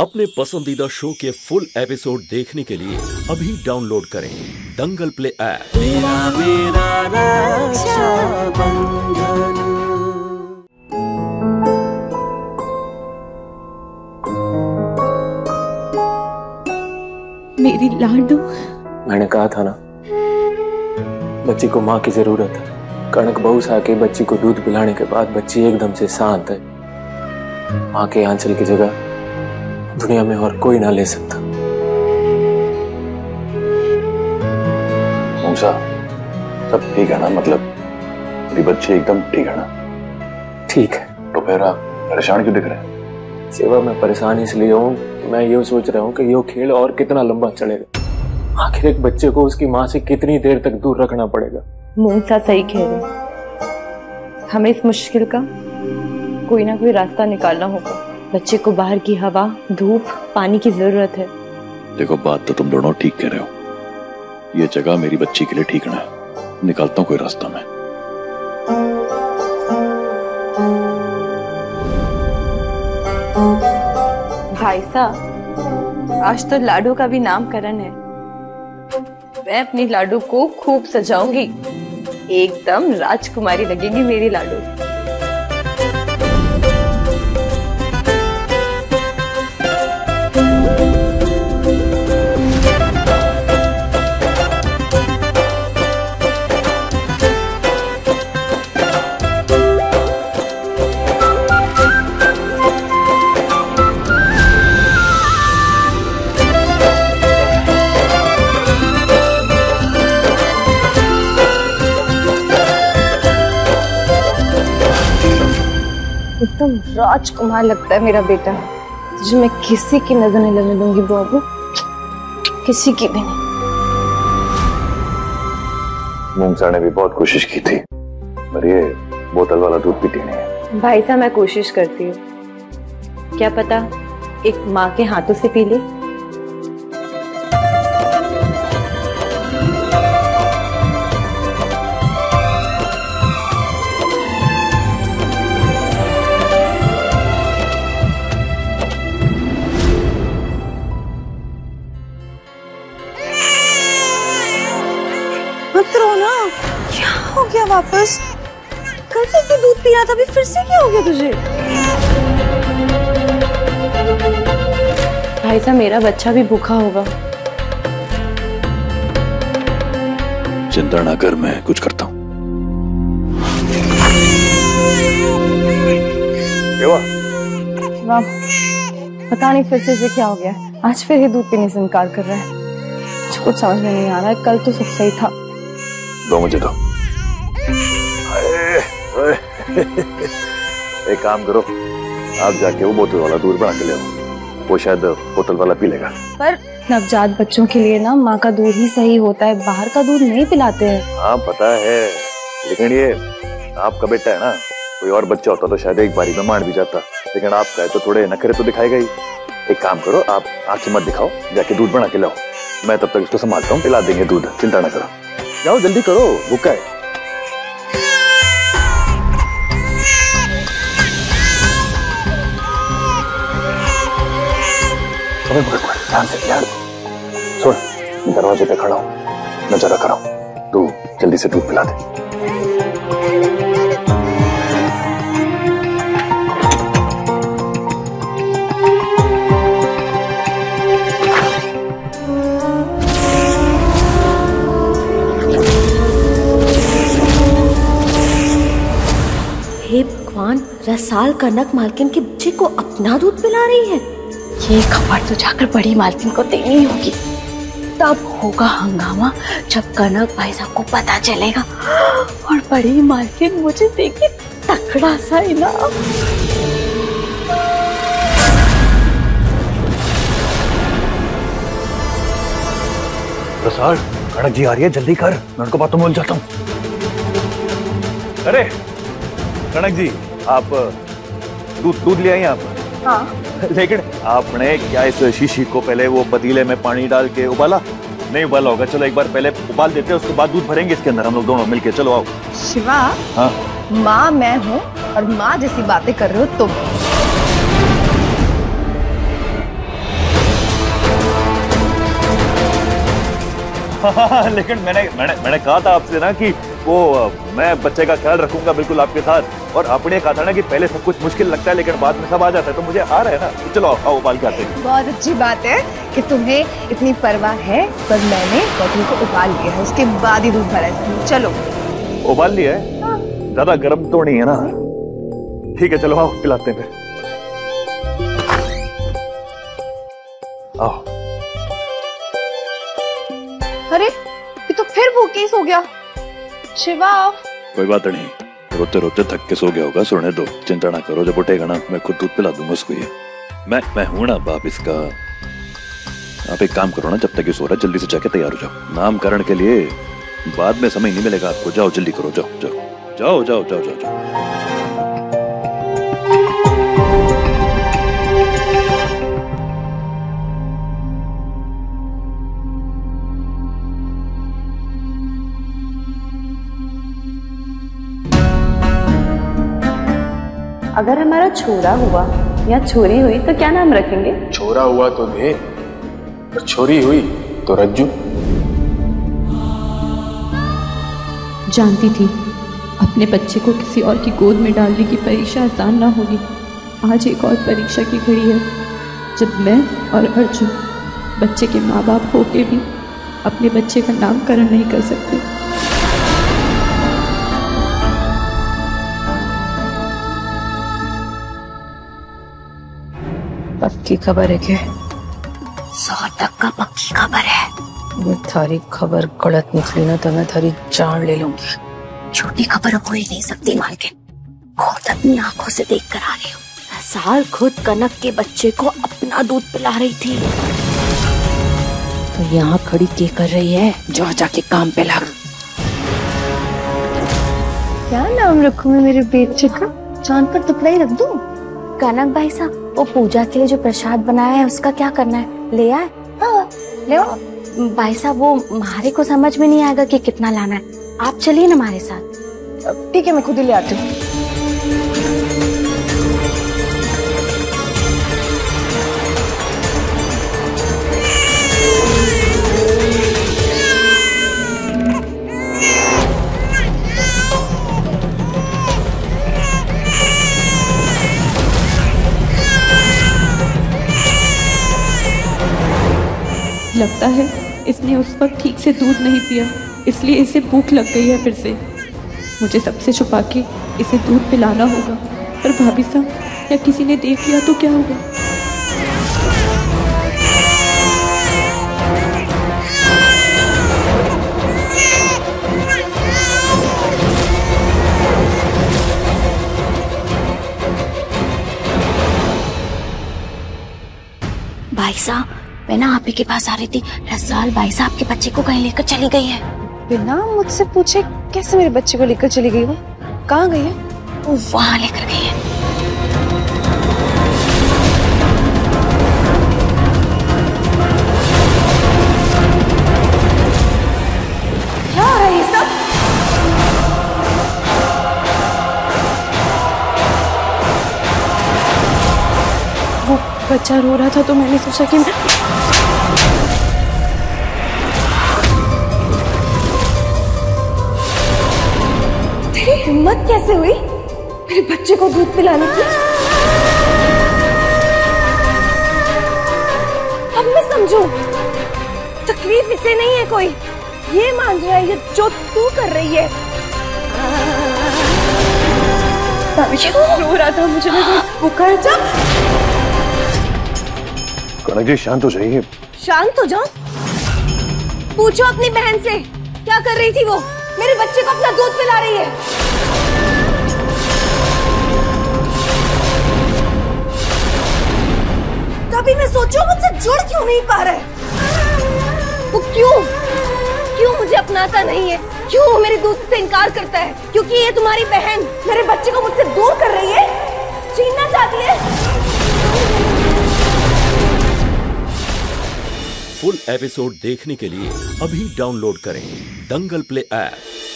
अपने पसंदीदा शो के फुल एपिसोड देखने के लिए अभी डाउनलोड करें दंगल प्ले ऐप। मेरा मेरी लाडू, मैंने कहा था ना बच्ची को माँ की जरूरत है। कणक बहुत आके बच्ची को दूध पिलाने के बाद बच्ची एकदम से शांत है। माँ के आंचल की जगह दुनिया में और कोई ना ले सकता। मुंसा, सब ठीक है ना? मतलब मेरी बच्ची एकदम ठीक है ना? ठीक है। तो फिर आप परेशान क्यों दिख रहे हैं? सेवा, मैं परेशान इसलिए हूँ कि मैं ये सोच रहा हूँ कि ये खेल और कितना लंबा चलेगा। आखिर एक बच्चे को उसकी माँ से कितनी देर तक दूर रखना पड़ेगा। मुंसा सही कह रहे, हमें इस मुश्किल का कोई ना कोई रास्ता निकालना होगा। बच्चे को बाहर की हवा, धूप, पानी की जरूरत है। देखो, बात तो तुम दोनों ठीक कह रहे हो। ये जगह मेरी बच्ची के लिए ठीक ना है। निकालता हूँ कोई रास्ता मैं। भाई साहब, आज तो लाडू का भी नामकरण है। मैं अपनी लाडू को खूब सजाऊंगी, एकदम राजकुमारी लगेगी मेरी लाडू। राजकुमार लगता है मेरा बेटा। तुझे मैं किसी की नजर नहीं लगने दूंगी बाबू, किसी की भी नहीं। मुमसा ने भी बहुत कोशिश की थी, पर ये बोतल वाला दूध पीती नहीं है। भाई साहब, मैं कोशिश करती हूँ, क्या पता एक माँ के हाथों से पी ले। वापस कल तक तो दूध पीना था, भी फिर से क्या हो गया तुझे? भाई साहब, मेरा बच्चा भी भूखा होगा। चिंता ना कर, मैं कुछ करता हूँ। पता नहीं फिर से क्या हो गया। आज फिर ये दूध पीने से इनकार कर रहा है। मुझे कुछ समझ में नहीं आ रहा है। कल तो सब सही था। दो मुझे दो। एक काम करो, आप जाके वो बोतल वाला दूध बना के ले आओ। वो शायद बोतल वाला पी लेगा। पर नवजात बच्चों के लिए ना माँ का दूध ही सही होता है, बाहर का दूध नहीं पिलाते हैं। हाँ पता है, लेकिन ये आपका बेटा है ना, कोई और बच्चा होता तो शायद एक बारी में मान भी जाता, लेकिन आपका है तो थोड़े नखरे तो दिखाएगा ही। एक काम करो, आप आंखें मत दिखाओ, जाके दूध बना के लाओ। मैं तब तक उसको संभालता हूँ, पिला देंगे दूध, चिंता ना करो। जाओ जल्दी करो, भूखा है। ध्यान से यार, सुन, दरवाजे पे खड़ा हूँ, मैं जरा खड़ा हूँ, तू जल्दी से दूध पिला दे। हे भगवान, रसाल कनक मालकिन के बच्चे को अपना दूध पिला रही है। ये खबर तो जाकर बड़ी मालकिन को देनी होगी। तब होगा हंगामा जब कनक भाई साहब को पता चलेगा और बड़ी मालकिन मुझे देगी तकड़ा सा इनाम। रसाल, कनक जी आ रही है, जल्दी कर, मैं उनको बातों में उलझ जाता हूँ। अरे कनक जी, आप दूध ले आई हैं आप? हाँ। लेकिन आपने क्या इस शीशी को पहले वो पतीले में पानी डाल के उबाला? नहीं उबाला होगा। चलो एक बार पहले उबाल देते हैं, उसके बाद दूध भरेंगे इसके अंदर हम लोग दोनों मिलके। चलो आओ। शिवा। हाँ? माँ मैं हूँ और माँ जैसी बातें कर रहे हो तुम। हाँ, लेकिन मैंने कहा था आपसे ना कि वो मैं बच्चे का ख्याल रखूंगा बिल्कुल आपके साथ, और आपने कहा था ना कि पहले सब कुछ मुश्किल लगता है लेकिन बाद में सब आ जाता है, तो मुझे आ रहा है ना। चलो आओ उबाल के आते हैं। बहुत अच्छी बात है कि तुम्हें इतनी परवाह है, पर मैंने बॉटल को उबाल लिया है, उसके बाद ही दूध भरा है। चलो उबाल लिया है हाँ। ज्यादा गर्म तो नहीं है ना? ठीक है चलो आओ पिलाते हैं फिर। आओ। अरे ये तो फिर वो केस हो गया। शिवा कोई बात नहीं, रोते रोते थक के सो गया होगा, सोने दो, चिंता ना करो, जब उठेगा ना मैं खुद दूध पिला दूंगा उसको। ये मैं हूं ना बाप इसका। आप एक काम करो ना, जब तक ये सो रहा है जल्दी से जाके तैयार हो जाओ, नामकरण के लिए बाद में समय नहीं मिलेगा आपको। जाओ जल्दी करो, जाओ जाओ जाओ जाओ जाओ जाओ, जाओ। अगर हमारा छोरा हुआ या छोरी हुई तो क्या नाम रखेंगे? छोरा हुआ तो दे, और छोरी हुई तो रज्जू। जानती थी अपने बच्चे को किसी और की गोद में डालने की परीक्षा आसान ना होगी। आज एक और परीक्षा की घड़ी है जब मैं और अर्जुन बच्चे के माँ बाप होके भी अपने बच्चे का नामकरण नहीं कर सकते। पक्की खबर है क्या? 100% पक्की खबर है। थारी खबर गलत निकली ना तो मैं थारी जान ले लूंगी। छोटी खबर हो ही नहीं सकती मालकिन, खुद अपनी आंखों से देख कर आ रही हूँ। साल खुद कनक के बच्चे को अपना दूध पिला रही थी, तो यहाँ खड़ी क्या कर रही है? जो जाके काम पे लग। क्या नाम रखूँ मैं मेरे बेटे का? चांद पर टुकड़ा ही रख दूँ। कनक भाई साहब वो पूजा के लिए जो प्रसाद बनाया है उसका क्या करना है? ले आए? हाँ ले आओ। भाई साहब वो हमारे को समझ में नहीं आएगा कि कितना लाना है, आप चलिए ना हमारे साथ। ठीक है मैं खुद ही ले आती हूँ। लगता है इसने उस वक्त ठीक से दूध नहीं पिया इसलिए इसे भूख लग गई है। फिर से मुझे सबसे छुपा के इसे दूध पिलाना होगा, पर भाभी साहब या किसी ने देख लिया तो क्या होगा? भाई साहब मैं ना आप ही के पास आ रही थी, रसाल भाई साहब के बच्चे को कहीं लेकर चली गई है। बिना मुझसे पूछे कैसे मेरे बच्चे को लेकर चली गई? वो कहाँ गई है? वो वहाँ लेकर गई है। बच्चा रो रहा था तो मैंने सोचा कि तेरी हिम्मत कैसे हुई मेरे बच्चे को दूध पिलाने की? अब मैं समझू तकलीफ इसे नहीं है कोई, ये मान रहा है ये जो तू कर रही है। रो रहा था मुझे पुकार जा। कनक जी शांत हो जाइए। शांत हो जाओ? पूछो अपनी बहन से क्या कर रही थी वो? मेरे बच्चे को अपना दूध पिला रही है। कभी मैं सोचूं मुझसे जुड़ क्यों नहीं पा रहा है वो? क्यों क्यों मुझे अपनाता नहीं है? क्यों मेरे दूध से इनकार करता है? क्योंकि ये तुम्हारी बहन मेरे बच्चे को मुझसे दूर कर रही है, छीनना चाहती है। फुल एपिसोड देखने के लिए अभी डाउनलोड करें दंगल प्ले ऐप।